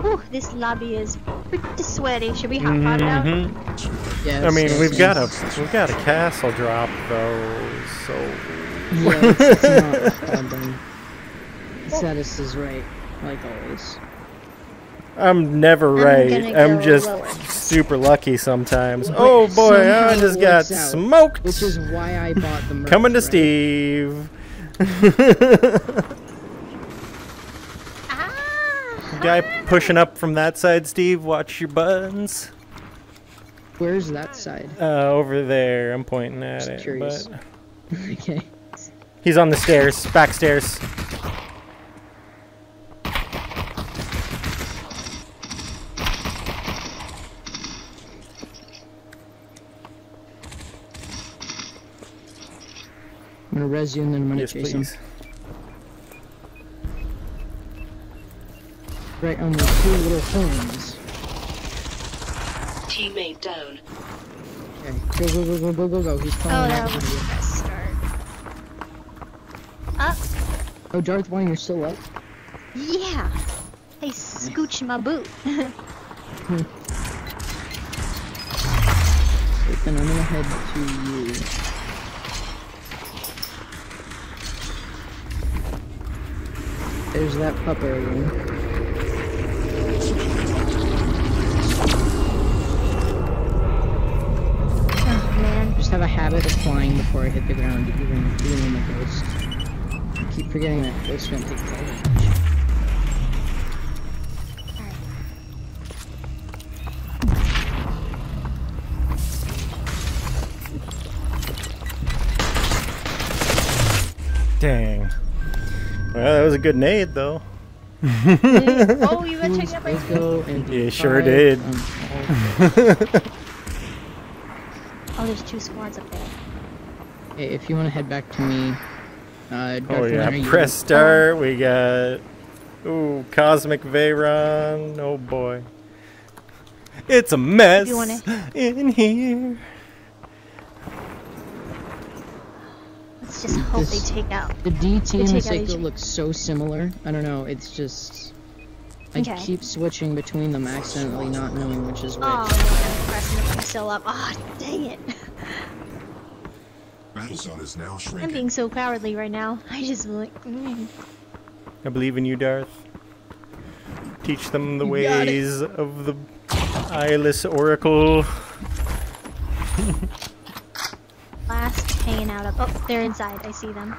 Whew, this lobby is pretty sweaty. Should we hop on now? Yes, I mean, we've got a castle drop though, so yeah, it's not happening. Cetus is right, like always. I'm never right. I'm just lower. Super lucky sometimes. But oh boy, I just got smoked. Which is why I bought the merch, coming to Steve. Guy pushing up from that side, Steve. Watch your buttons. Where's that side? Over there. I'm pointing at just it. Curious. But... okay. He's on the stairs. Back stairs. I'm gonna res you and then I'm gonna chase him. Right on the two little thorns. Teammate down. Okay, go, go, go, go, go, go. He's climbing out of you. Press start. Up. Oh, DarthWine, you're still up? Yeah. They scooched my boot. Wait, then I'm gonna head to you. There's that pupper again. Oh, man. Just have a habit of flying before I hit the ground, even in the ghost. I keep forgetting that ghost won't take damage. Dang. Well, that was a good nade, though. Oh, you got checked up by two. Yeah, sure did. Oh, there's two squads up there. Hey, if you want to head back to me, oh yeah, press start. We got Cosmic Veyron. Oh boy, it's a mess in here. Let's just hope they take out. The DT and the Psycho look so similar. I don't know, it's just... I keep switching between them accidentally, not knowing which is which. Oh, they're pressing myself up. Oh, dang it. Battlezone is now shrinking. I'm being so cowardly right now. I just like... I believe in you, Darth. Teach them the ways of the eyeless oracle. Last hanging out up. Oh, they're inside. I see them.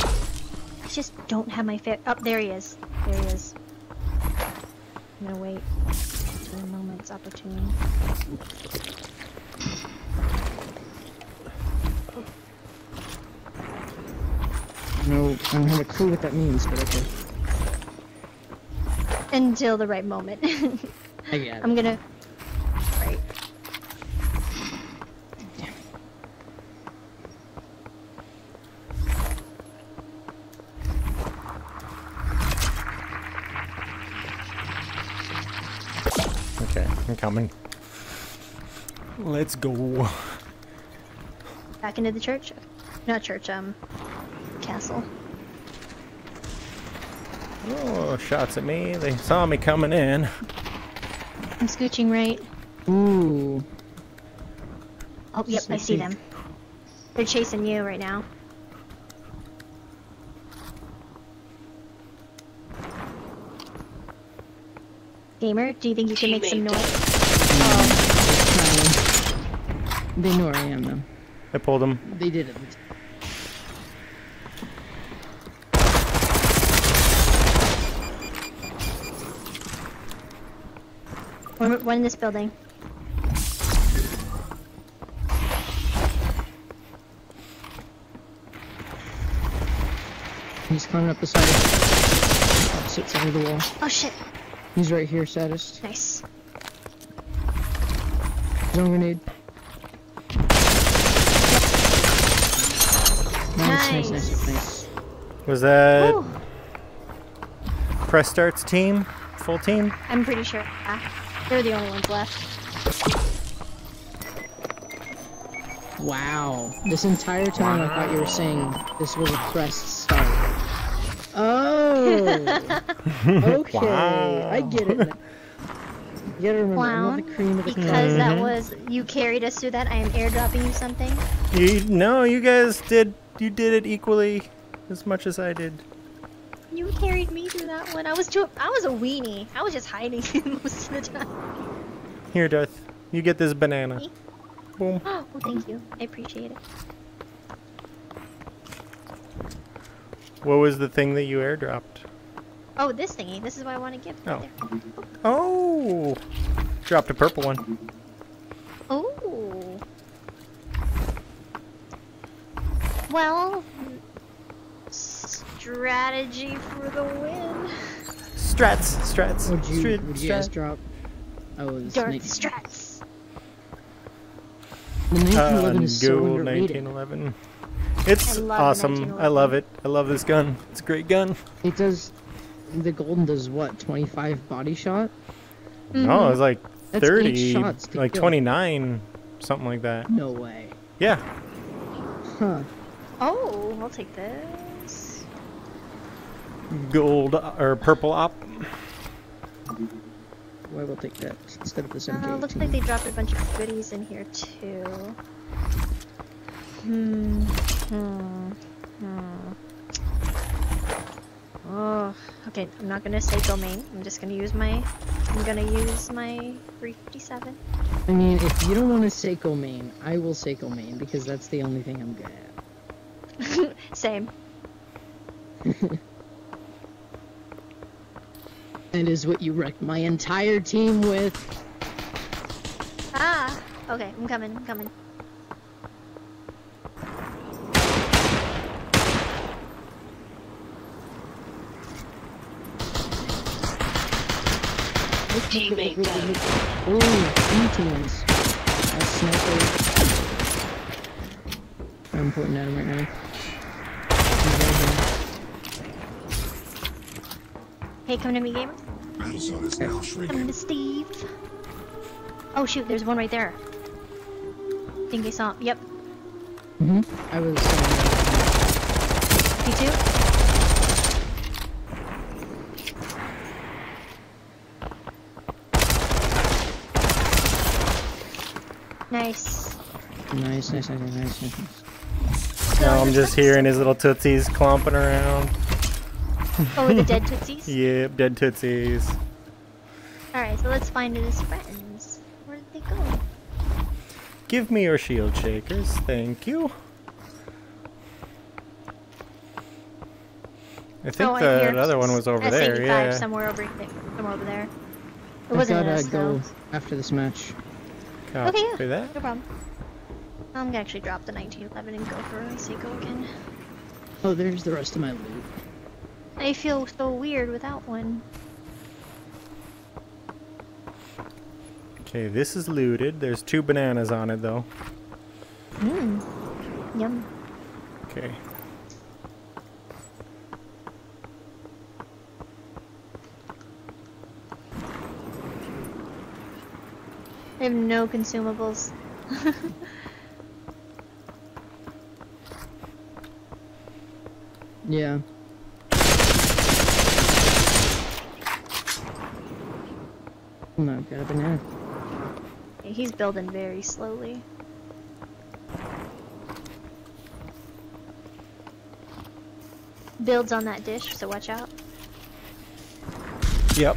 I just don't have my fit. Oh, there he is. There he is. I'm gonna wait for a moment's opportunity. No, I don't have a clue what that means, but okay. Until the right moment. I get it. I'm gonna. I'm coming. Let's go. Back into the church? Not church, castle. Oh, shots at me. They saw me coming in. I'm scooching right. Ooh. Oh, yep, I see them. They're chasing you right now. Gamer, do you think you can make some noise? Oh. They know where I am, though. I pulled them. They did it. One in this building. He's climbing up the side of the opposite side of the wall. Oh, shit. He's right here, Saddest. Nice. Zone grenade. Nice, nice, nice, nice. Was that Press Start's team? Full team? I'm pretty sure. They're the only ones left. Wow. This entire time I thought you were saying this was a Press Start. Oh. Okay. Wow. I get it now. You gotta remember, wow. The cream of the because cream. That was you carried us through that. I am airdropping you something. You did it equally as much as I did. You carried me through that one. I was a weenie. I was just hiding most of the time. Here, Darth. You get this banana. Me? Boom. Oh, well, thank you. I appreciate it. What was the thing that you airdropped? Oh, this thingy. This is what I want to give. Oh. Right there. Oh. Dropped a purple one. Oh. Well, strategy for the win. Strats. Would you guys drop? Oh, Darth Strats. The 1911 is so underrated. 1911. It's awesome. I love it. I love this gun. It's a great gun. It does. The golden does what? 25 body shot? No, it's like 30, like 29, something like that. No way. Yeah. Huh. Oh, I'll take this. Gold or purple op. Well, we'll take that instead of this MK. Looks like they dropped a bunch of goodies in here too. Oh, okay, I'm not gonna say domain. I'm just gonna use my 357. I mean, if you don't want to Seiko main, I will Seiko main because that's the only thing I'm good at. Same. That is what you wrecked my entire team with. Ah, okay, I'm coming. Teammate. Oh, teams. That's sniper. I'm pointing at him right now. Hey, come to me, gamer. Come to Steve. Oh shoot, there's one right there. I think I saw him. Yep. I was. Me too. Nice. Now I'm just hearing his little tootsies clomping around. Oh, the dead tootsies? Yep, dead tootsies. Alright, so let's find his friends. Where did they go? Give me your shield shakers, thank you. I think the other one was over there, yeah. Somewhere over there. It wasn't us, though. After this match. Okay, yeah, no problem. I'm gonna actually drop the 1911 and go for a Seiko again. Oh, there's the rest of my loot. I feel so weird without one. Okay, this is looted. There's 2 bananas on it, though. Yum. Okay. I have no consumables. Yeah. No, got a banana. Yeah, he's building very slowly. Builds on that dish, so watch out. Yep.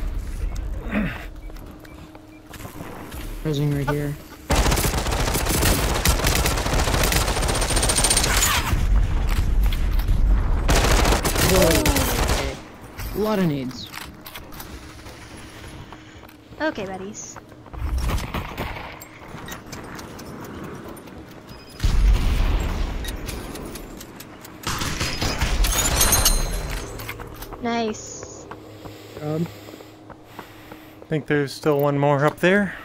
Rising right here. Whoa. A lot of needs. Okay, buddies. Nice. I think there's still one more up there.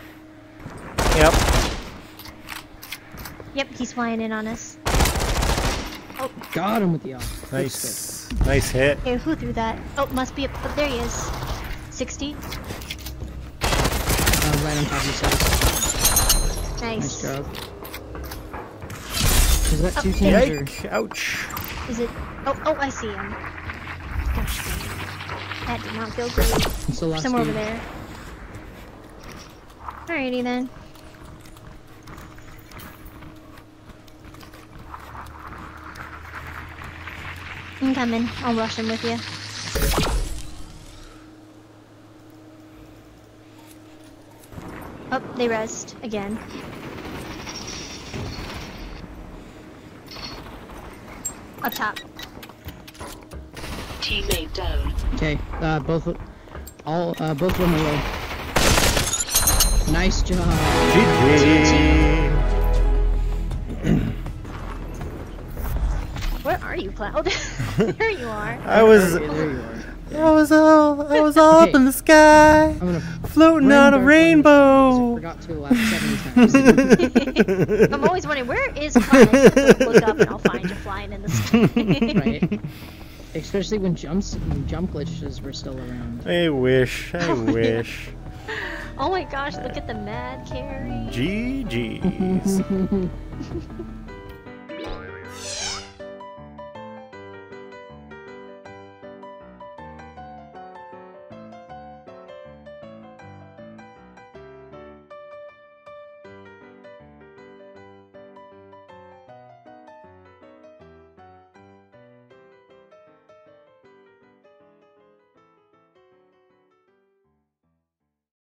Yep, he's flying in on us. Oh. Got him with the off. Nice. Nice hit. Okay, who threw that? Oh, must be up. Oh, there he is. 60. Right on top of yourself. Nice. Nice job. Is that 2 teams? Yikes. Ouch. Is it? Oh, I see him. That did not feel good. Somewhere over there. Alrighty then. I'm coming. I'll rush him with you. Oh, they rest again. Up top. Teammate down. Okay, both of them away. Nice job. GG. Where are you, Cloud? There you are. I was all up in the sky, floating on a rainbow. I forgot to laugh 70 times. I'm always wondering, where is Cloud? Look up and I'll find you flying in the sky. Right. Especially when jump glitches were still around. I wish. Oh my gosh, look at the mad carry. GG's.